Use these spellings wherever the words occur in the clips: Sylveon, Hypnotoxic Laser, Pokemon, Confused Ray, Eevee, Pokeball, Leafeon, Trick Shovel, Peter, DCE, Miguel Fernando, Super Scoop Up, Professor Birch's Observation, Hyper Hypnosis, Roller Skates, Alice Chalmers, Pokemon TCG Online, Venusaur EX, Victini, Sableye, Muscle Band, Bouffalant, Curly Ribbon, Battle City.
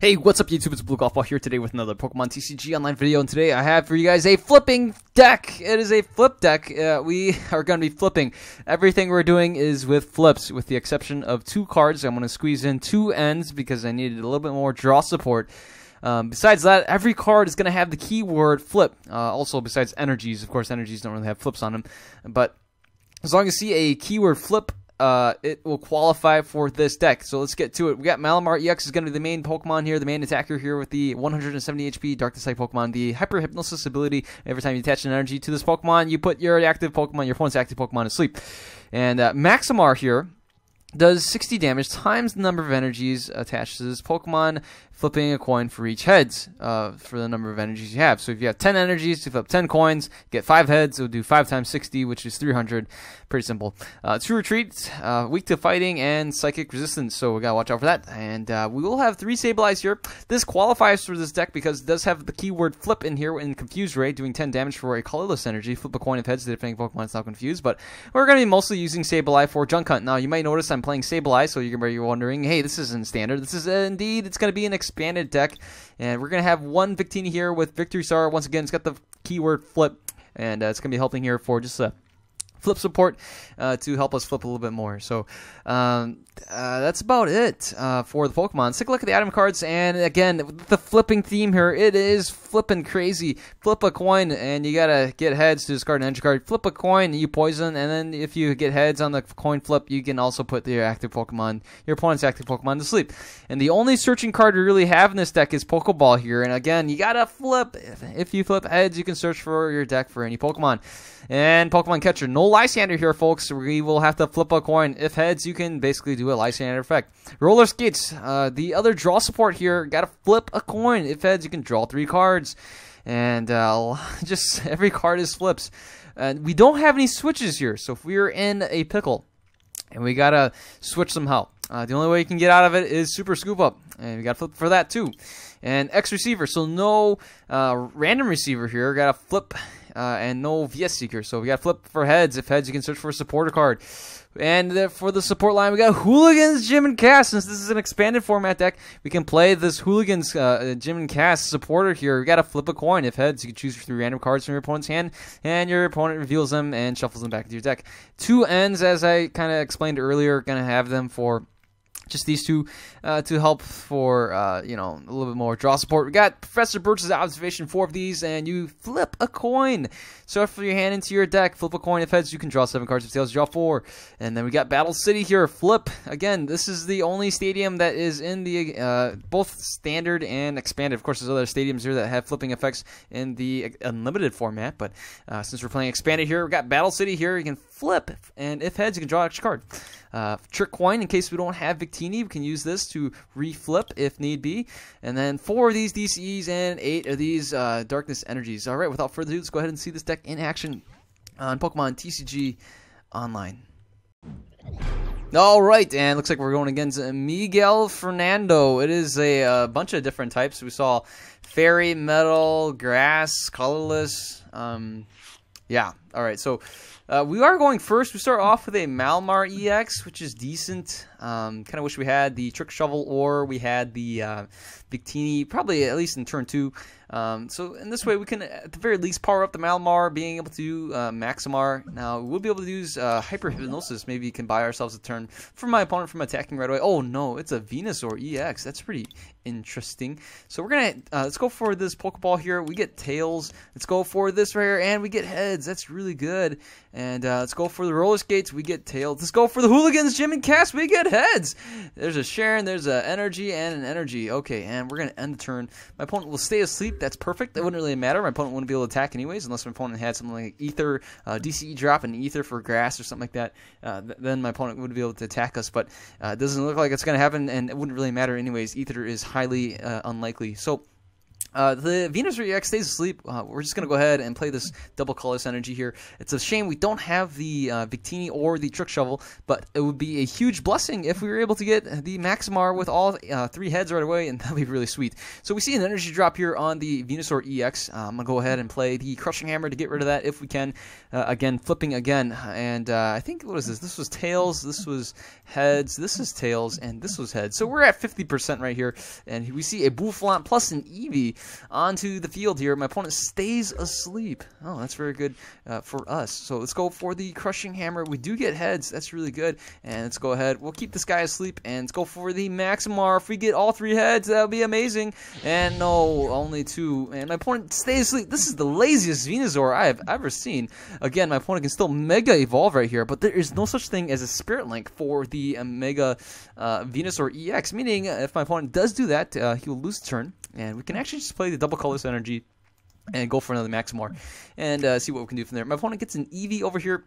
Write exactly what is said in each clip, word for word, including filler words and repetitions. Hey, what's up YouTube, it's abluegolfball here today with another Pokemon T C G Online video, and today I have for you guys a flipping deck! It is a flip deck. Uh, we are going to be flipping. Everything we're doing is with flips, with the exception of two cards. I'm going to squeeze in two ends because I needed a little bit more draw support. Um, besides that, every card is going to have the keyword flip. Uh, also, besides energies, of course energies don't really have flips on them, but as long as you see a keyword flip, Uh, it will qualify for this deck. So let's get to it. We got Malamar E X is going to be the main Pokemon here, the main attacker here with the one hundred seventy H P Darkness type Pokemon. The Hyper Hypnosis ability, every time you attach an energy to this Pokemon, you put your active Pokemon, your opponent's active Pokemon to sleep. And uh, Maximar here does sixty damage times the number of energies attached to this Pokemon, flipping a coin for each heads uh, for the number of energies you have. So if you have ten energies, you flip ten coins, get five heads, it will do five times sixty, which is three hundred. Pretty simple. Uh, two retreats, uh, weak to fighting, and psychic resistance, so we gotta watch out for that. And uh, we will have three Sableye's here. This qualifies for this deck because it does have the keyword flip in here in Confused Ray, doing ten damage for a colorless energy. Flip a coin of heads, the defending Pokemon is now confused, but we're gonna be mostly using Sableye for Junk Hunt. Now, you might notice I'm playing Sableye, so you're gonna be wondering, hey, this isn't standard. This is uh, indeed, it's gonna be an expanded deck, and we're gonna have one Victini here with Victory Star. Once again, it's got the keyword flip, and uh, it's gonna be helping here for just a flip support uh, to help us flip a little bit more. So um, uh, that's about it uh, for the Pokemon. Let's take a look at the item cards, and again, the flipping theme here, it is flipping crazy. Flip a coin and you gotta get heads to discard an energy card. Flip a coin, you poison, and then if you get heads on the coin flip, you can also put your active Pokemon, your opponent's active Pokemon to sleep. And the only searching card we really have in this deck is Pokeball here, and again, you gotta flip. If you flip heads, you can search for your deck for any Pokemon. And Pokemon Catcher, no Lysander here, folks. We will have to flip a coin. If heads, you can basically do a Lysander effect. Roller Skates, uh, the other draw support here. Gotta flip a coin. If heads, you can draw three cards. And uh, just every card is flips. Uh, we don't have any switches here, so if we're in a pickle and we gotta switch somehow, Uh, the only way you can get out of it is Super Scoop Up, and we got to flip for that too. And X Receiver, so no uh, random receiver here. Got to flip, uh, and no V S Seeker, so we got to flip for heads. If heads, you can search for a supporter card. And uh, for the support line, we got Hooligans Jim and Cas. Since this is an expanded format deck, we can play this Hooligans uh, Jim and Cas supporter here. We got to flip a coin. If heads, you can choose three random cards from your opponent's hand, and your opponent reveals them and shuffles them back into your deck. Two ends, as I kind of explained earlier, gonna have them for just these two uh, to help for, uh, you know, a little bit more draw support. We got Professor Birch's Observation, four of these, and you flip a coin. So for your hand into your deck, flip a coin. If heads, you can draw seven cards. If tails, draw four. And then we got Battle City here, flip. Again, this is the only stadium that is in the uh, both standard and expanded. Of course, there's other stadiums here that have flipping effects in the unlimited format, but uh, since we're playing expanded here, we got Battle City here. You can flip, and if heads, you can draw an extra card. Uh, Trick Coin, in case we don't have Victini, we can use this to reflip if need be. And then four of these D C Es and eight of these uh, Darkness Energies. All right, without further ado, let's go ahead and see this deck in action on Pokemon T C G Online. All right, and looks like we're going against Miguel Fernando. It is a uh, bunch of different types. We saw Fairy, Metal, Grass, Colorless. Um, yeah, all right, so Uh, we are going first. We start off with a Malamar E X, which is decent. Um, kind of wish we had the Trick Shovel or we had the uh, Victini, probably at least in turn two. Um, so in this way, we can at the very least power up the Malamar, being able to uh, Maximar. Now, we'll be able to use uh, Hyper Hypnosis. Maybe we can buy ourselves a turn from my opponent from attacking right away. Oh, no, it's a Venusaur E X. That's pretty interesting. So we're going to, uh, let's go for this Pokeball here. We get tails. Let's go for this right here, and we get heads. That's really good. And uh, let's go for the Roller Skates. We get tails. Let's go for the Hooligans, Jim and Cass. We get heads. There's a Sharon. There's an energy and an energy. Okay, and we're going to end the turn. My opponent will stay asleep. That's perfect. It wouldn't really matter. My opponent wouldn't be able to attack anyways unless my opponent had something like Ether, uh, D C E drop, and Ether for grass or something like that. Uh, th then my opponent would be able to attack us, but uh, it doesn't look like it's going to happen, and it wouldn't really matter anyways. Ether is highly uh, unlikely. So Uh, the Venusaur E X stays asleep. Uh, we're just going to go ahead and play this double colorless energy here. It's a shame we don't have the uh, Victini or the Trick Shovel, but it would be a huge blessing if we were able to get the Maximar with all uh, three heads right away, and that would be really sweet. So we see an energy drop here on the Venusaur E X. Uh, I'm going to go ahead and play the Crushing Hammer to get rid of that if we can. Uh, again, flipping again. And uh, I think, what is this? This was tails, this was heads, this is tails, and this was heads. So we're at fifty percent right here, and we see a Bouffalant plus an Eevee onto the field here. My opponent stays asleep. Oh, that's very good uh, for us. So let's go for the Crushing Hammer. We do get heads. That's really good. And let's go ahead. We'll keep this guy asleep and let's go for the Maximar. If we get all three heads, that would be amazing. And no, only two. And my opponent stays asleep. This is the laziest Venusaur I have ever seen. Again, my opponent can still Mega Evolve right here, but there is no such thing as a Spirit Link for the Mega uh, Venusaur E X, meaning if my opponent does do that, uh, he will lose the turn. And we can actually just play the double colorless energy and go for another Maximar and uh, see what we can do from there. My opponent gets an Eevee over here.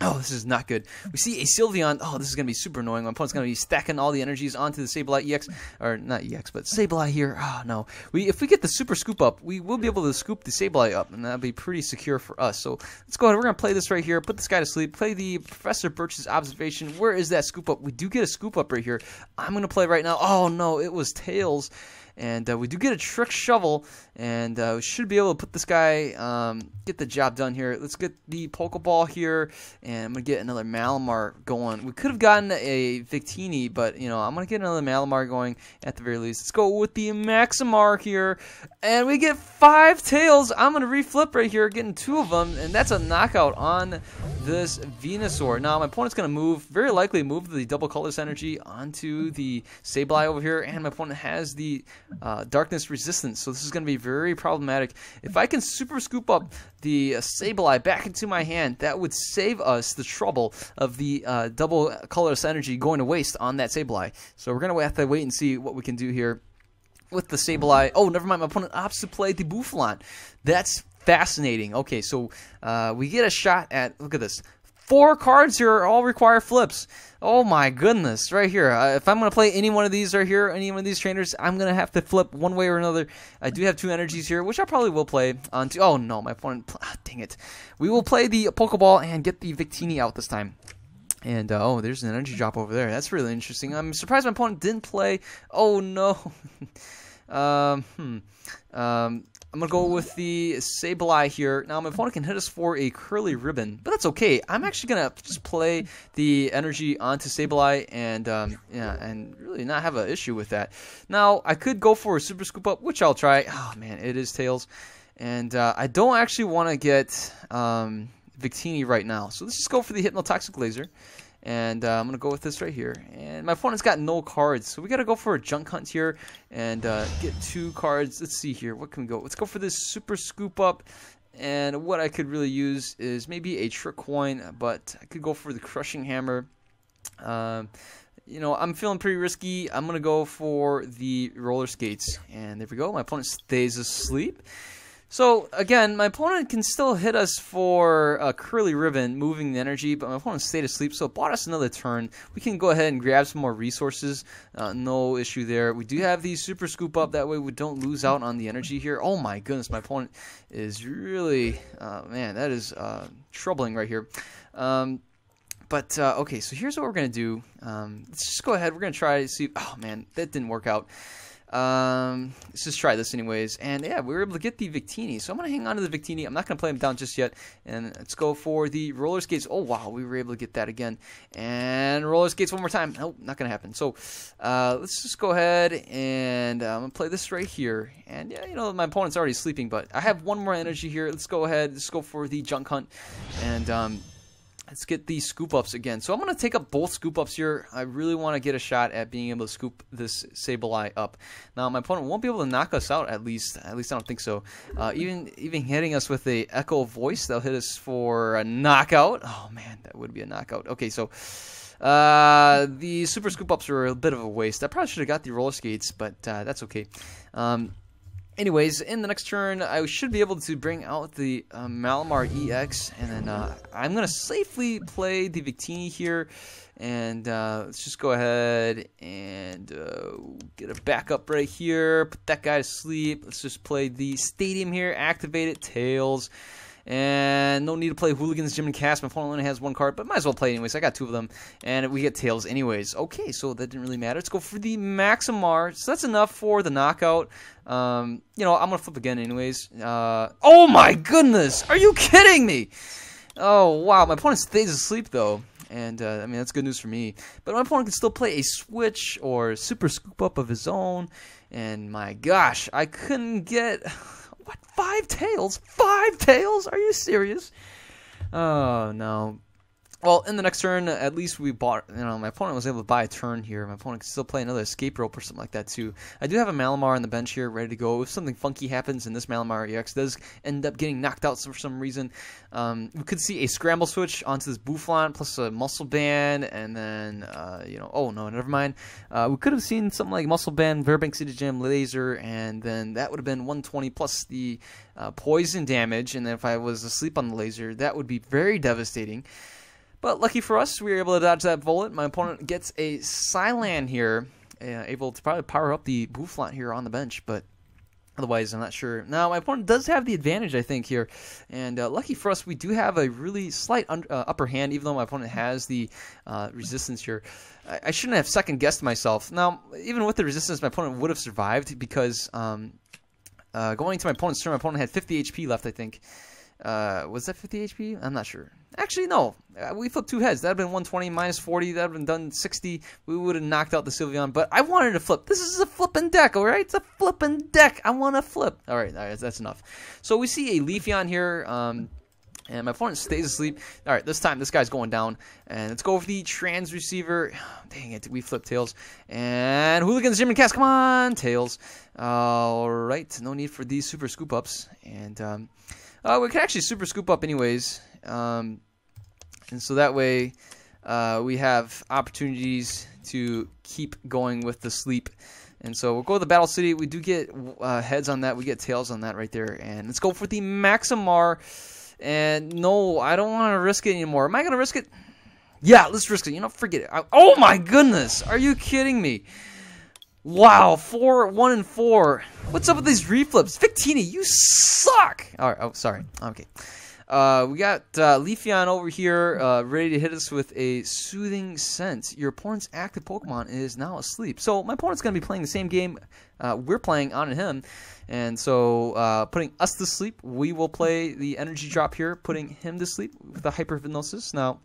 Oh, this is not good. We see a Sylveon. Oh, this is going to be super annoying. My opponent's going to be stacking all the energies onto the Sableye E X. Or, not E X, but Sableye here. Oh, no. We, if we get the Super Scoop Up, we will be able to scoop the Sableye up, and that'll be pretty secure for us. So, let's go ahead. We're going to play this right here. Put this guy to sleep. Play the Professor Birch's Observation. Where is that Scoop Up? We do get a Scoop Up right here. I'm going to play right now. Oh, no. It was tails. And uh, we do get a Trick Shovel, and uh, we should be able to put this guy, um, get the job done here. Let's get the Pokeball here, and I'm going to get another Malamar going. We could have gotten a Victini, but, you know, I'm going to get another Malamar going at the very least. Let's go with the Maximar here, and we get five tails. I'm going to reflip right here, getting two of them, and that's a knockout on this Venusaur. Now, my opponent's going to move, very likely move the double colorless energy onto the Sableye over here, and my opponent has the Uh, darkness resistance, so this is going to be very problematic. If I can super scoop up the uh, Sableye back into my hand, that would save us the trouble of the uh, double colorless energy going to waste on that Sableye. So we're going to have to wait and see what we can do here with the Sableye. Oh, never mind. My opponent opts to play the Bouffalant. That's fascinating. Okay, so uh, we get a shot at, look at this. Four cards here all require flips. Oh my goodness, right here. Uh, if I'm going to play any one of these right here, any one of these trainers, I'm going to have to flip one way or another. I do have two energies here, which I probably will play onto. Oh no, my opponent, ah, dang it. We will play the Pokeball and get the Victini out this time. And, uh, oh, there's an energy drop over there. That's really interesting. I'm surprised my opponent didn't play. Oh no. um, hmm. Um... I'm going to go with the Sableye here. Now, my opponent can hit us for a Curly Ribbon, but that's okay. I'm actually going to just play the energy onto Sableye and um, yeah, and really not have an issue with that. Now, I could go for a Super Scoop Up, which I'll try. Oh, man, it is tails. And uh, I don't actually want to get um, Victini right now. So let's just go for the Hypnotoxic Laser. And uh, I'm going to go with this right here. And my opponent's got no cards. So we got to go for a Junk Hunt here and uh, get two cards. Let's see here. What can we go? Let's go for this Super Scoop Up. And what I could really use is maybe a Trick Coin, but I could go for the Crushing Hammer. Um, you know, I'm feeling pretty risky. I'm going to go for the Roller Skates. And there we go. My opponent stays asleep. So, again, my opponent can still hit us for a Curly Ribbon, moving the energy, but my opponent stayed asleep, so it bought us another turn. We can go ahead and grab some more resources. Uh, no issue there. We do have the Super Scoop Up. That way we don't lose out on the energy here. Oh, my goodness. My opponent is really... Uh, man, that is uh, troubling right here. Um... But, uh, okay, so here's what we're going to do. Um, let's just go ahead. We're going to try to see... Oh, man, that didn't work out. Um, let's just try this anyways. And, yeah, we were able to get the Victini. So I'm going to hang on to the Victini. I'm not going to play him down just yet. And let's go for the Roller Skates. Oh, wow, we were able to get that again. And Roller Skates one more time. Nope, not going to happen. So uh, let's just go ahead and uh, I'm going to play this right here. And, yeah, you know, my opponent's already sleeping, but I have one more energy here. Let's go ahead. Let's go for the Junk Hunt. And... Um, Let's get these scoop-ups again. So I'm going to take up both scoop-ups here. I really want to get a shot at being able to scoop this Sableye up. Now, my opponent won't be able to knock us out, at least. At least I don't think so. Uh, even even hitting us with a Echo Voice, they'll hit us for a knockout. Oh, man, that would be a knockout. Okay, so... Uh, the Super Scoop-ups were a bit of a waste. I probably should have got the Roller Skates, but uh, that's okay. Um... Anyways, in the next turn, I should be able to bring out the uh, Malamar E X, and then uh, I'm going to safely play the Victini here, And uh, let's just go ahead and uh, get a backup right here. Put that guy to sleep. Let's just play the stadium here. Activate it. Tails. And no need to play Hooligans Jim and Cas. My opponent only has one card, but might as well play it anyways. I got two of them, and we get tails anyways. Okay, so that didn't really matter. Let's go for the Maximar. So that's enough for the knockout. Um, you know, I'm gonna flip again anyways. Uh, oh my goodness! Are you kidding me? Oh wow, my opponent stays asleep though. And, uh, I mean, that's good news for me. But my opponent can still play a switch or super scoop up of his own. And, my gosh, I couldn't get... What? Five tails? Five tails? Are you serious? Oh, no. Well, in the next turn, at least we bought... You know, my opponent was able to buy a turn here. My opponent can still play another escape rope or something like that, too. I do have a Malamar on the bench here ready to go. If something funky happens and this Malamar E X does end up getting knocked out for some reason, um, we could see a scramble switch onto this Bouffalant plus a Muscle Band, and then, uh, you know... Oh, no, never mind. Uh, we could have seen something like Muscle Band, Burbank City Jam, Laser, and then that would have been one twenty plus the uh, poison damage, and then if I was asleep on the Laser, that would be very devastating. But lucky for us, we were able to dodge that bullet. My opponent gets a Psylan here, uh, able to probably power up the Bouffalant here on the bench, but otherwise I'm not sure. Now, my opponent does have the advantage, I think, here, and uh, lucky for us, we do have a really slight un uh, upper hand, even though my opponent has the uh, resistance here. I, I shouldn't have second-guessed myself. Now, even with the resistance, my opponent would have survived because um, uh, going to my opponent's turn, my opponent had fifty H P left, I think. Uh, was that fifty H P? I'm not sure. Actually, no. We flipped two heads. That would have been one twenty minus forty. That would have been done sixty. We would have knocked out the Sylveon, but I wanted to flip. This is a flipping deck, all right? It's a flipping deck. I want to flip. All right, all right, that's enough. So we see a Leafeon here, um, and my opponent stays asleep. All right, this time this guy's going down, and let's go for the Trans Receiver. Dang it, we flipped tails. And Hooligans Jim and Cas, come on, tails. Uh, all right, no need for these super scoop ups, and um, uh, we could actually super scoop up anyways. Um, and so that way uh, we have opportunities to keep going with the sleep. And so we'll go to the Battle City. We do get uh, heads on that. We get tails on that right there. And let's go for the Maximar. And no, I don't want to risk it anymore. Am I going to risk it? Yeah, let's risk it. You know, forget it. I, oh my goodness. Are you kidding me? Wow, four, one, and four. What's up with these reflips? Victini, you suck. All right. Oh, sorry. Okay. Uh, we got uh, Leafeon over here uh, ready to hit us with a Soothing Scent. Your opponent's active Pokemon is now asleep. So my opponent's going to be playing the same game uh, we're playing on him. And so uh, putting us to sleep, we will play the energy drop here, putting him to sleep with the Hyper Hypnosis. Now,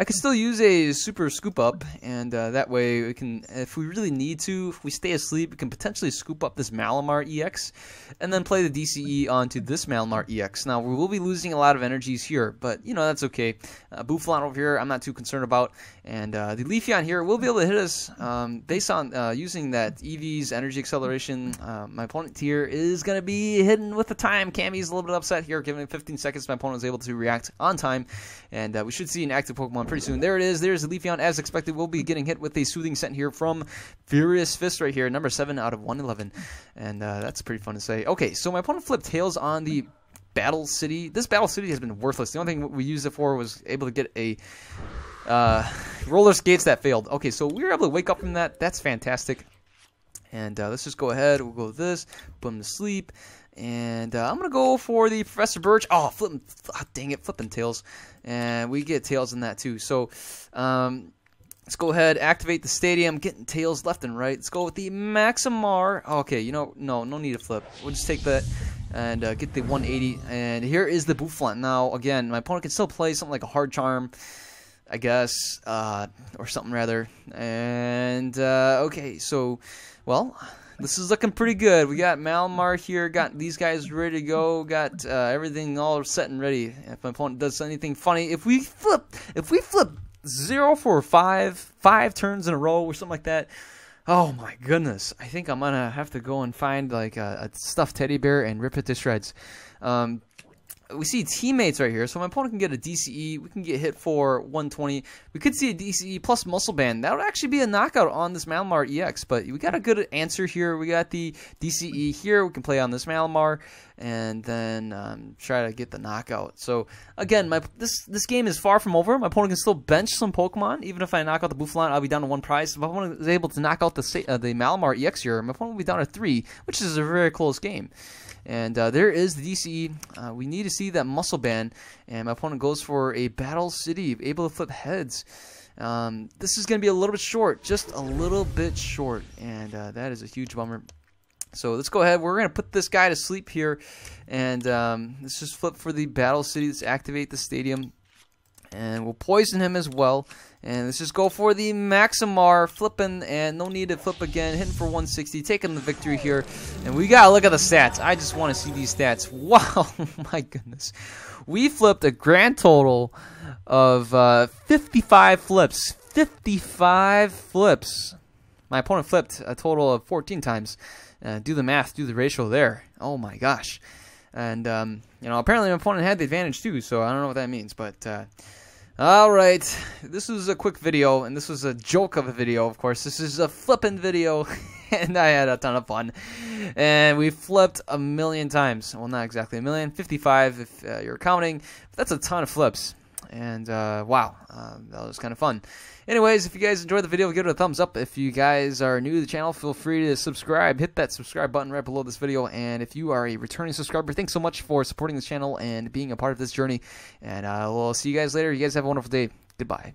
I could still use a super scoop up, and uh, that way we can, if we really need to, if we stay asleep, we can potentially scoop up this Malamar E X, and then play the D C E onto this Malamar E X. Now we will be losing a lot of energies here, but you know that's okay. Uh, Bouffalant over here, I'm not too concerned about, and uh, the Leafeon here will be able to hit us um, based on uh, using that Eevee's energy acceleration. Uh, my opponent here is going to be hitting with the time. Cammy's a little bit upset here, giving it fifteen seconds. My opponent was able to react on time, and uh, we should see an active Pokemon pretty soon. There it is. There's the Leafeon. As expected, we'll be getting hit with a Soothing Scent here from Furious Fist right here, number seven out of one eleven. And uh, that's pretty fun to say. Okay, so my opponent flipped tails on the Battle City. This Battle City has been worthless. The only thing we used it for was able to get a uh, Roller Skates that failed. Okay, so we were able to wake up from that. That's fantastic. And uh, let's just go ahead. We'll go with this. Put him to sleep. And uh, I'm going to go for the Professor Birch. Oh, flipping, oh, dang it, flipping tails. And we get tails in that too. So um, let's go ahead, activate the stadium, getting tails left and right. Let's go with the Maximar. Okay, you know, no, no need to flip. We'll just take that and uh, get the one eighty. And here is the Bouffalant. Now, again, my opponent can still play something like a Hard Charm, I guess, uh, or something rather. And uh, okay, so, well... This is looking pretty good. We got Malamar here. Got these guys ready to go. Got uh, everything all set and ready. If my opponent does anything funny, if we flip, if we flip zero for five, five turns in a row or something like that, oh my goodness! I think I'm gonna have to go and find like a, a stuffed teddy bear and rip it to shreds. Um, We see teammates right here, so my opponent can get a D C E. We can get hit for one twenty. We could see a D C E plus Muscle Band. That would actually be a knockout on this Malamar E X, but we got a good answer here. We got the D C E here. We can play on this Malamar and then um, try to get the knockout. So again, my this this game is far from over. My opponent can still bench some Pokemon. Even if I knock out the Bouffalant, I'll be down to one prize. If my opponent is able to knock out the uh, the Malamar E X here, my opponent will be down to three, which is a very close game. And uh, there is the D C E. Uh, we need to see that Muscle Band, and my opponent goes for a Battle City, able to flip heads. Um, this is going to be a little bit short, just a little bit short, and uh, that is a huge bummer. So let's go ahead. We're going to put this guy to sleep here, and um, let's just flip for the Battle City. Let's activate the stadium, and we'll poison him as well. And let's just go for the Maximar, flipping, and no need to flip again, hitting for one sixty, taking the victory here. And we gotta look at the stats. I just want to see these stats. Wow, my goodness. We flipped a grand total of uh, fifty-five flips. fifty-five flips. My opponent flipped a total of fourteen times. Uh, do the math, do the ratio there. Oh my gosh. And, um, you know, apparently my opponent had the advantage too, so I don't know what that means, but... Uh, Alright, this was a quick video, and this was a joke of a video, of course. This is a flippin' video, and I had a ton of fun. And we flipped a million times. Well, not exactly a million, fifty-five if uh, you're counting. But that's a ton of flips. And, uh, wow, uh, that was kind of fun. Anyways, if you guys enjoyed the video, give it a thumbs up. If you guys are new to the channel, feel free to subscribe. Hit that subscribe button right below this video. And if you are a returning subscriber, thanks so much for supporting this channel and being a part of this journey. And I uh, will see you guys later. You guys have a wonderful day. Goodbye.